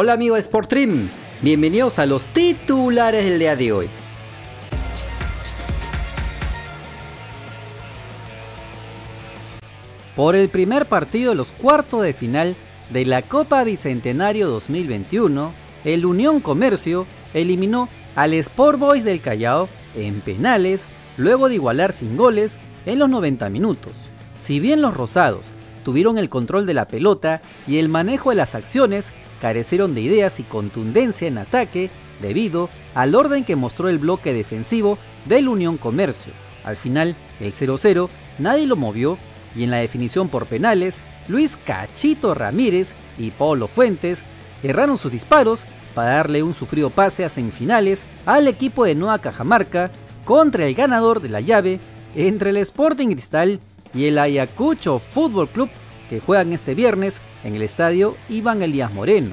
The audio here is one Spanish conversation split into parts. Hola amigos de SportStream, bienvenidos a los titulares del día de hoy. Por el primer partido de los cuartos de final de la Copa Bicentenario 2021, el Unión Comercio eliminó al Sport Boys del Callao en penales luego de igualar sin goles en los 90 minutos. Si bien los rosados tuvieron el control de la pelota y el manejo de las acciones, carecieron de ideas y contundencia en ataque debido al orden que mostró el bloque defensivo del Unión Comercio. Al final, el 0-0 nadie lo movió y en la definición por penales, Luis Cachito Ramírez y Paulo Fuentes erraron sus disparos para darle un sufrido pase a semifinales al equipo de Nueva Cajamarca contra el ganador de la llave entre el Sporting Cristal y el Ayacucho Fútbol Club, que juegan este viernes en el estadio Iván Elías Moreno.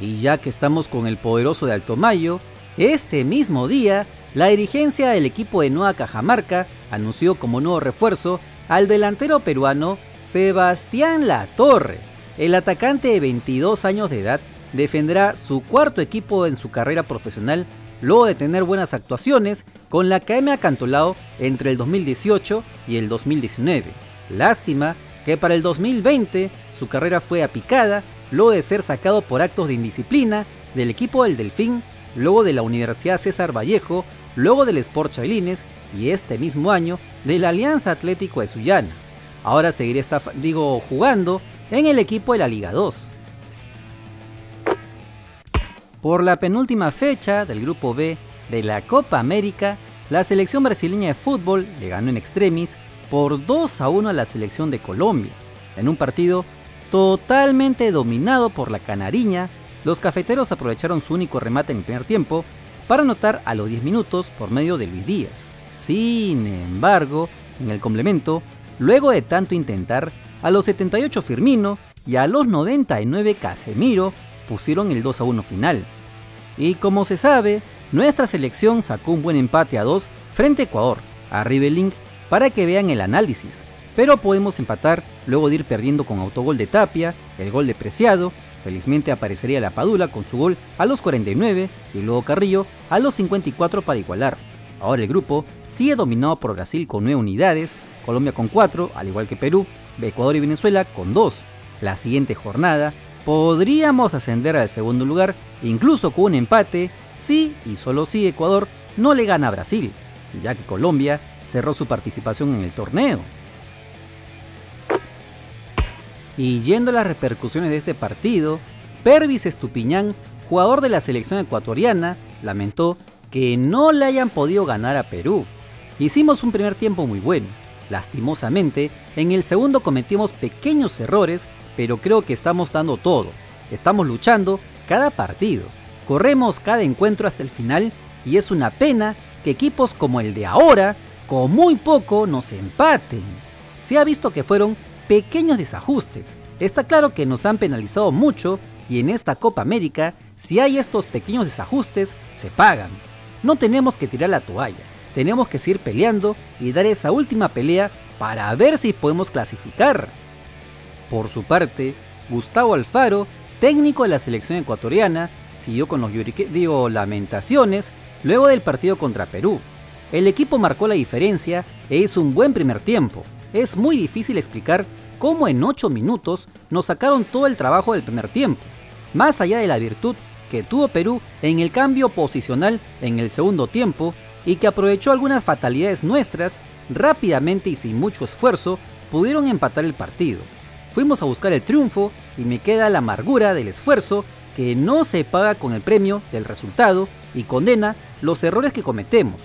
Y ya que estamos con el poderoso de Altomayo, este mismo día la dirigencia del equipo de Nueva Cajamarca anunció como nuevo refuerzo al delantero peruano Sebastián La Torre. El atacante de 22 años de edad defenderá su cuarto equipo en su carrera profesional luego de tener buenas actuaciones con la KM Acantolao entre el 2018 y el 2019. Lástima que para el 2020 su carrera fue apicada luego de ser sacado por actos de indisciplina del equipo del Delfín, luego de la Universidad César Vallejo, luego del Sport Chavelines y este mismo año de la Alianza Atlético de Sullana. Ahora seguirá jugando en el equipo de la Liga 2. Por la penúltima fecha del Grupo B de la Copa América, la Selección Brasileña de Fútbol le ganó en extremis por 2-1 a la selección de Colombia. En un partido totalmente dominado por la canariña, los cafeteros aprovecharon su único remate en el primer tiempo para anotar a los 10 minutos por medio de Luis Díaz. Sin embargo, en el complemento, luego de tanto intentar, a los 78 Firmino y a los 99 Casemiro pusieron el 2-1 final. Y como se sabe, nuestra selección sacó un buen empate a 2 frente a Ecuador. Arriba el link para que vean el análisis. Pero podemos empatar luego de ir perdiendo con autogol de Tapia, el gol de Preciado, felizmente aparecería Lapadula con su gol a los 49 y luego Carrillo a los 54 para igualar. Ahora el grupo sigue dominado por Brasil con 9 unidades, Colombia con 4, al igual que Perú, Ecuador y Venezuela con 2. La siguiente jornada podríamos ascender al segundo lugar, incluso con un empate, si y solo si Ecuador no le gana a Brasil, ya que Colombia cerró su participación en el torneo. Y yendo a las repercusiones de este partido, Pervis Estupiñán, jugador de la selección ecuatoriana, lamentó que no le hayan podido ganar a Perú. Hicimos un primer tiempo muy bueno. Lastimosamente, en el segundo cometimos pequeños errores, pero creo que estamos dando todo. Estamos luchando cada partido. Corremos cada encuentro hasta el final y es una pena que equipos como el de ahora, con muy poco, nos empaten. Se ha visto que fueron pequeños desajustes. Está claro que nos han penalizado mucho y en esta Copa América, si hay estos pequeños desajustes, se pagan. No tenemos que tirar la toalla. Tenemos que seguir peleando y dar esa última pelea para ver si podemos clasificar. Por su parte, Gustavo Alfaro, técnico de la selección ecuatoriana, siguió con los lamentaciones luego del partido contra Perú. El equipo marcó la diferencia e hizo un buen primer tiempo. Es muy difícil explicar cómo en 8 minutos nos sacaron todo el trabajo del primer tiempo. Más allá de la virtud que tuvo Perú en el cambio posicional en el segundo tiempo y que aprovechó algunas fatalidades nuestras, rápidamente y sin mucho esfuerzo pudieron empatar el partido. Fuimos a buscar el triunfo y me queda la amargura del esfuerzo que no se paga con el premio del resultado y condena los errores que cometemos.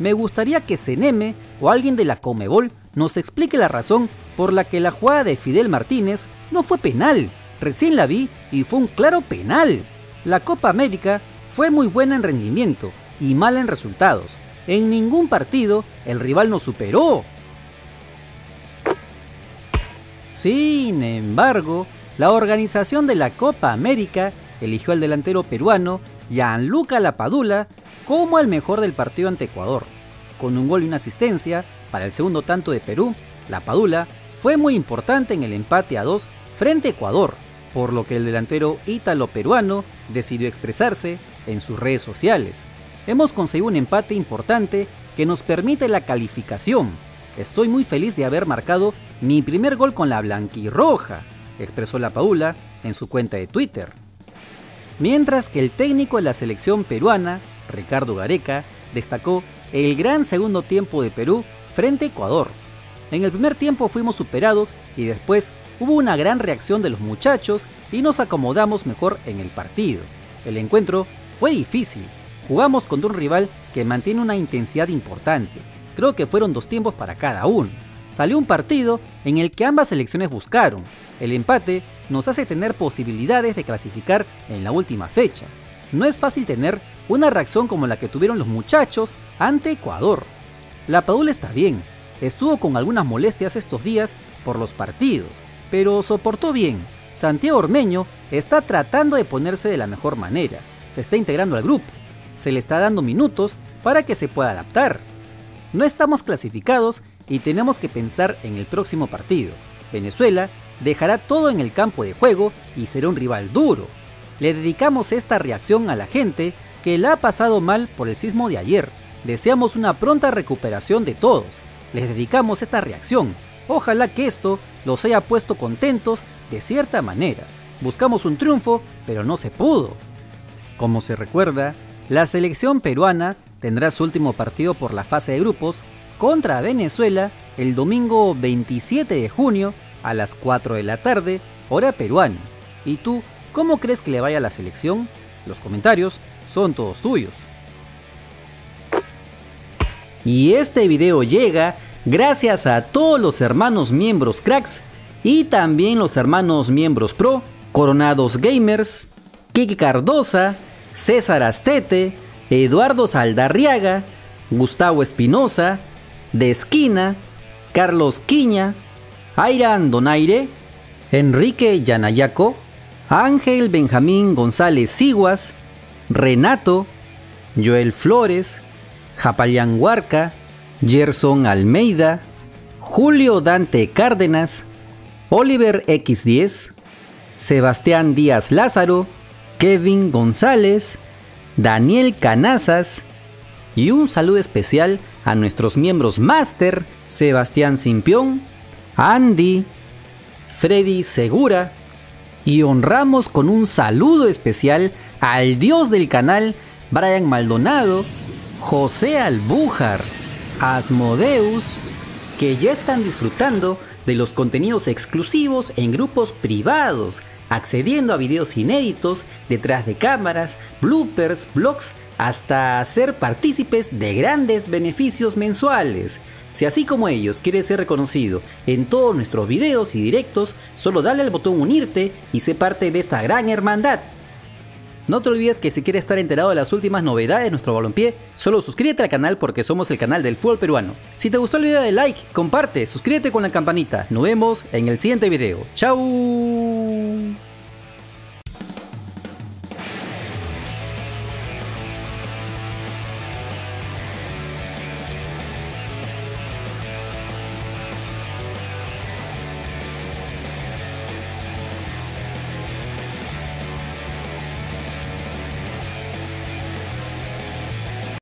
Me gustaría que Seneme o alguien de la Conmebol nos explique la razón por la que la jugada de Fidel Martínez no fue penal. Recién la vi y fue un claro penal. La Copa América fue muy buena en rendimiento y mala en resultados. En ningún partido el rival nos superó. Sin embargo, la organización de la Copa América eligió al delantero peruano Gianluca Lapadula como el mejor del partido ante Ecuador. Con un gol y una asistencia para el segundo tanto de Perú, Lapadula fue muy importante en el empate a 2 frente a Ecuador. por lo que el delantero ítalo-peruano decidió expresarse en sus redes sociales. Hemos conseguido un empate importante que nos permite la calificación. Estoy muy feliz de haber marcado mi primer gol con la blanquirroja, expresó Lapadula en su cuenta de Twitter. Mientras que el técnico de la selección peruana, Ricardo Gareca, destacó el gran segundo tiempo de Perú frente a Ecuador. En el primer tiempo fuimos superados y después hubo una gran reacción de los muchachos y nos acomodamos mejor en el partido. El encuentro fue difícil, jugamos contra un rival que mantiene una intensidad importante. Creo que fueron dos tiempos para cada uno. Salió un partido en el que ambas selecciones buscaron. El empate nos hace tener posibilidades de clasificar en la última fecha. No es fácil tener una reacción como la que tuvieron los muchachos ante Ecuador. Lapadula está bien, estuvo con algunas molestias estos días por los partidos, pero soportó bien. Santiago Ormeño está tratando de ponerse de la mejor manera, se está integrando al grupo, se le está dando minutos para que se pueda adaptar. No estamos clasificados y tenemos que pensar en el próximo partido. Venezuela dejará todo en el campo de juego y será un rival duro. Le dedicamos esta reacción a la gente que la ha pasado mal por el sismo de ayer. Deseamos una pronta recuperación de todos. Les dedicamos esta reacción. Ojalá que esto los haya puesto contentos de cierta manera. Buscamos un triunfo, pero no se pudo. Como se recuerda, la selección peruana tendrá su último partido por la fase de grupos contra Venezuela el domingo 27 de junio a las 4 de la tarde, hora peruana. ¿Y tú, cómo crees que le vaya a la selección? Los comentarios son todos tuyos. Y este video llega gracias a todos los hermanos miembros cracks y también los hermanos miembros pro, Coronados Gamers, Kiki Cardoza, César Astete, Eduardo Saldarriaga, Gustavo Espinosa, De Esquina, Carlos Quiña, Airan Donaire, Enrique Yanayaco, Ángel Benjamín González Siguas, Renato, Joel Flores, Japalián Huarca, Gerson Almeida, Julio Dante Cárdenas, Oliver X10, Sebastián Díaz Lázaro, Kevin González, Daniel Canazas y un saludo especial a nuestros miembros Master, Sebastián Simpión, Andy, Freddy Segura, y honramos con un saludo especial al dios del canal, Brian Maldonado, José Albújar, Asmodeus, que ya están disfrutando de los contenidos exclusivos en grupos privados, accediendo a videos inéditos, detrás de cámaras, bloopers, vlogs, hasta ser partícipes de grandes beneficios mensuales. Si así como ellos quieres ser reconocido en todos nuestros videos y directos, solo dale al botón unirte y sé parte de esta gran hermandad. No te olvides que si quieres estar enterado de las últimas novedades de nuestro balompié, solo suscríbete al canal porque somos el canal del fútbol peruano. Si te gustó el video, dale like, comparte, suscríbete con la campanita. Nos vemos en el siguiente video. ¡Chao!